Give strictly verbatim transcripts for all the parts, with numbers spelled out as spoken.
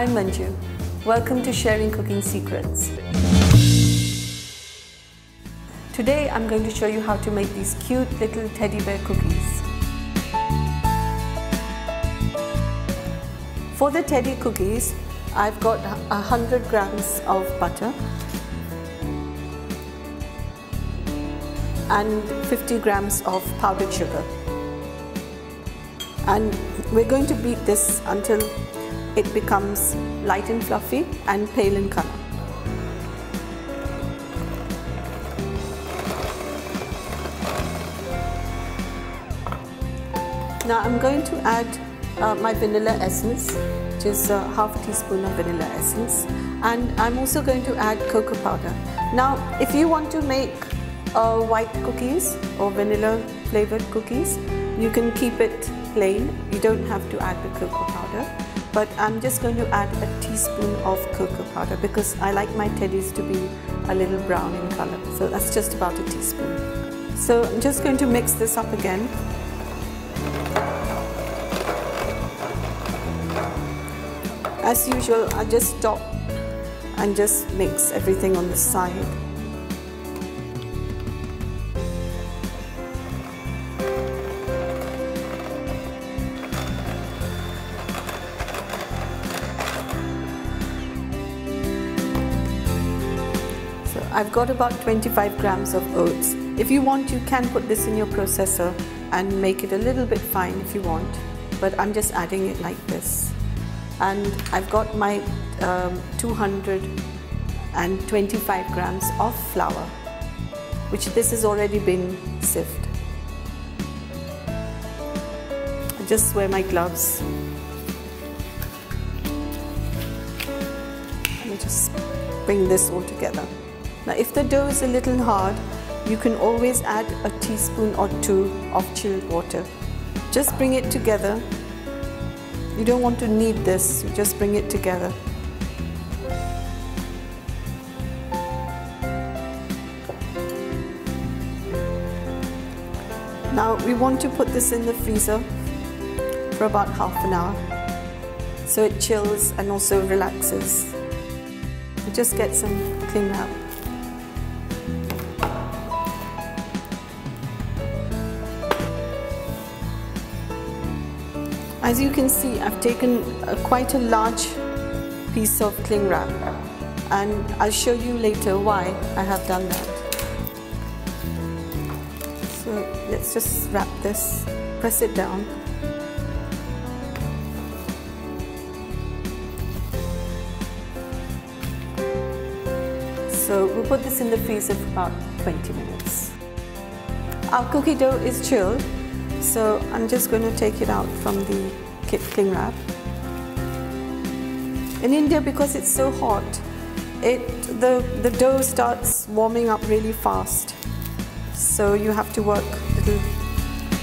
I'm Manju. Welcome to Sharing Cooking Secrets. Today I'm going to show you how to make these cute little teddy bear cookies. For the teddy cookies, I've got one hundred grams of butter and fifty grams of powdered sugar. And we're going to beat this until it becomes light and fluffy and pale in color. Now I'm going to add uh, my vanilla essence, which is a half teaspoon of vanilla essence, and I'm also going to add cocoa powder. Now if you want to make uh, white cookies or vanilla flavored cookies, you can keep it plain, you don't have to add the cocoa powder. But I'm just going to add a teaspoon of cocoa powder because I like my teddies to be a little brown in color. So that's just about a teaspoon. So I'm just going to mix this up again. As usual, I just stop and just mix everything on the side. I've got about twenty-five grams of oats. If you want, you can put this in your processor and make it a little bit fine if you want, but I'm just adding it like this. And I've got my um, two hundred twenty-five grams of flour, which this has already been sifted. I just wear my gloves. Let me just bring this all together. Now if the dough is a little hard, you can always add a teaspoon or two of chilled water. Just bring it together. You don't want to knead this, you just bring it together. Now we want to put this in the freezer for about half an hour, so it chills and also relaxes. You just get some cling wrap. As you can see, I've taken a, quite a large piece of cling wrap, and I'll show you later why I have done that. So let's just wrap this, press it down. So we'll put this in the freezer for about twenty minutes. Our cookie dough is chilled. So I'm just going to take it out from the cling wrap. In India, because it's so hot, it the, the dough starts warming up really fast. So you have to work a little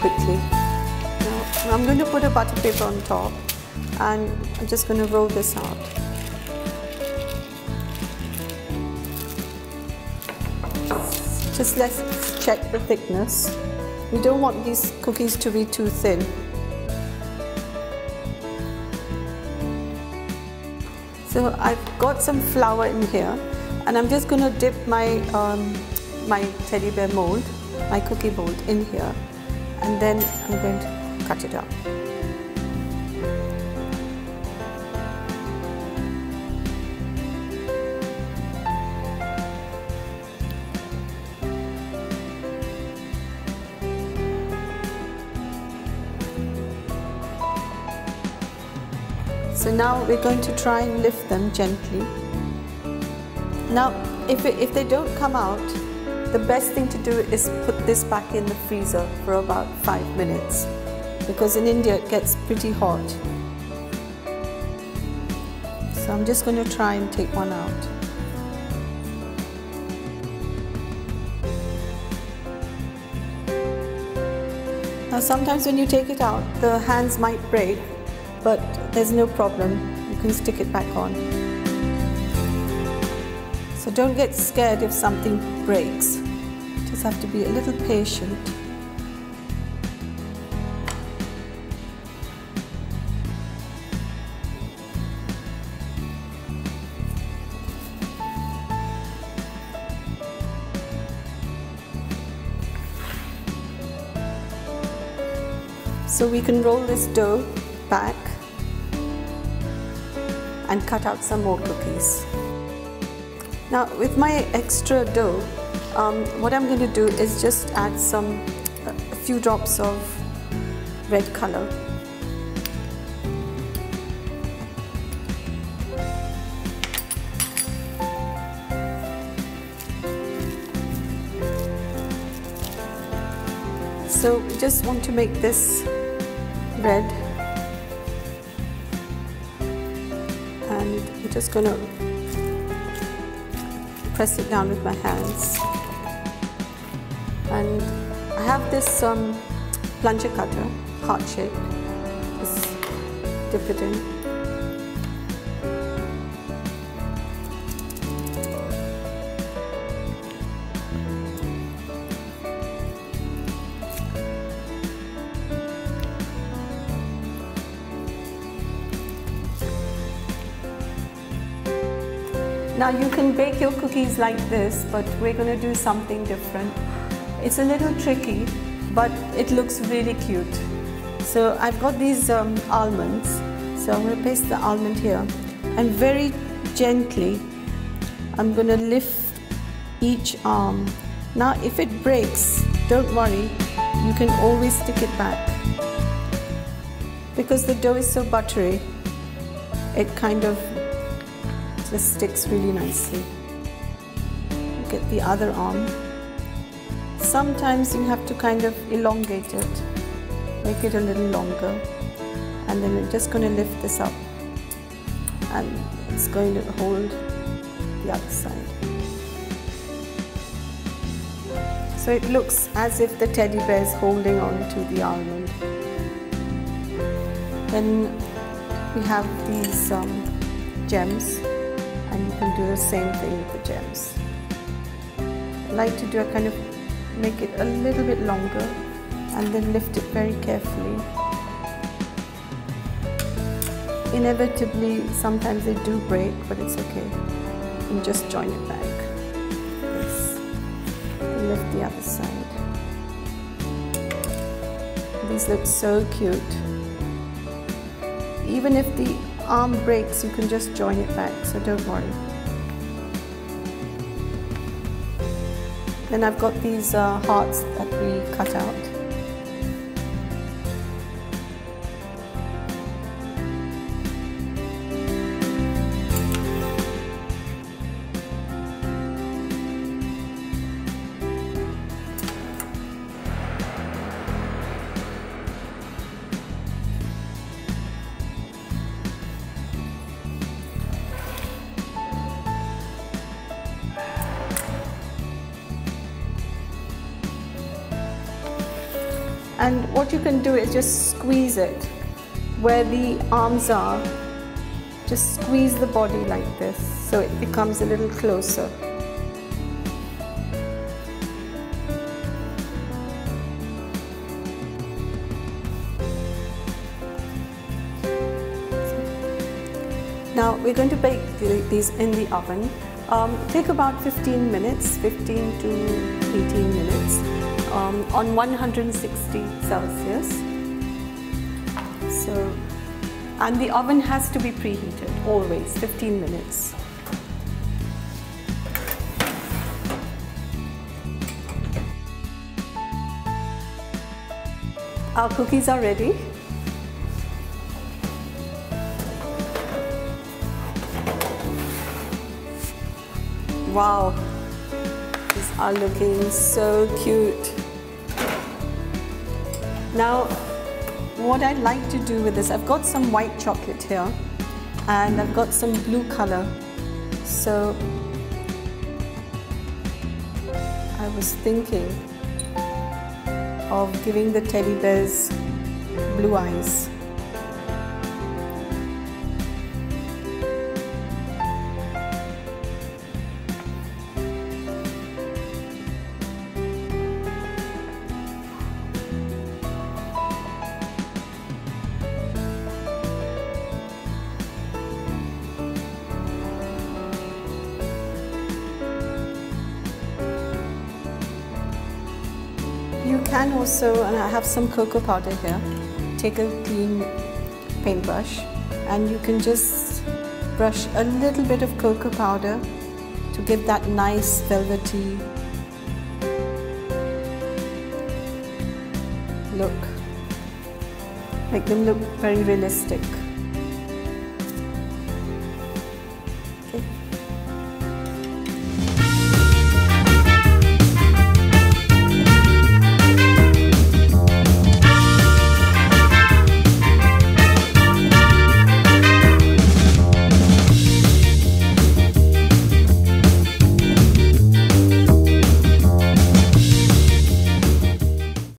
quickly. Now, I'm going to put a butter paper on top and I'm just going to roll this out. Just let's check the thickness. We don't want these cookies to be too thin. So I've got some flour in here, and I'm just going to dip my, um, my teddy bear mold, my cookie mold in here, and then I'm going to cut it up. So now we're going to try and lift them gently. Now, if, it, if they don't come out, the best thing to do is put this back in the freezer for about five minutes, because in India it gets pretty hot. So I'm just going to try and take one out. Now sometimes when you take it out, the hands might break. But there's no problem, you can stick it back on. So don't get scared if something breaks. Just have to be a little patient. So we can roll this dough back and cut out some more cookies. Now with my extra dough, um, what I'm going to do is just add some, a few drops of red color. So we just want to make this red, and I'm just going to press it down with my hands. And I have this um, plunger cutter, heart shape, just dip it in. Now you can bake your cookies like this, but we're going to do something different. It's a little tricky, but it looks really cute. So I've got these um, almonds, so I'm going to paste the almond here, and very gently I'm going to lift each arm. Now if it breaks, don't worry, you can always stick it back. Because the dough is so buttery, it kind of this sticks really nicely. Get the other arm. Sometimes you have to kind of elongate it, make it a little longer, and then I'm just going to lift this up, and it's going to hold the other side. So it looks as if the teddy bear is holding on to the almond. Then we have these um, gems. And you can do the same thing with the gems. I like to do a kind of, make it a little bit longer and then lift it very carefully. Inevitably, sometimes they do break, but it's okay. And just join it back. Yes. And lift the other side. These look so cute. Even if the arm breaks, you can just join it back, so don't worry. Then I've got these uh, hearts that we cut out. And what you can do is just squeeze it where the arms are. Just squeeze the body like this so it becomes a little closer. Now we're going to bake these in the oven. Um, take about fifteen minutes, fifteen to eighteen minutes. Um, on one hundred sixty Celsius. So, and the oven has to be preheated always, fifteen minutes. Our cookies are ready. Wow, these are looking so cute. Now, what I'd like to do with this, I've got some white chocolate here and I've got some blue color. So, I was thinking of giving the teddy bears blue eyes. You can also, and I have some cocoa powder here, take a clean paintbrush and you can just brush a little bit of cocoa powder to give that nice velvety look. Make them look very realistic.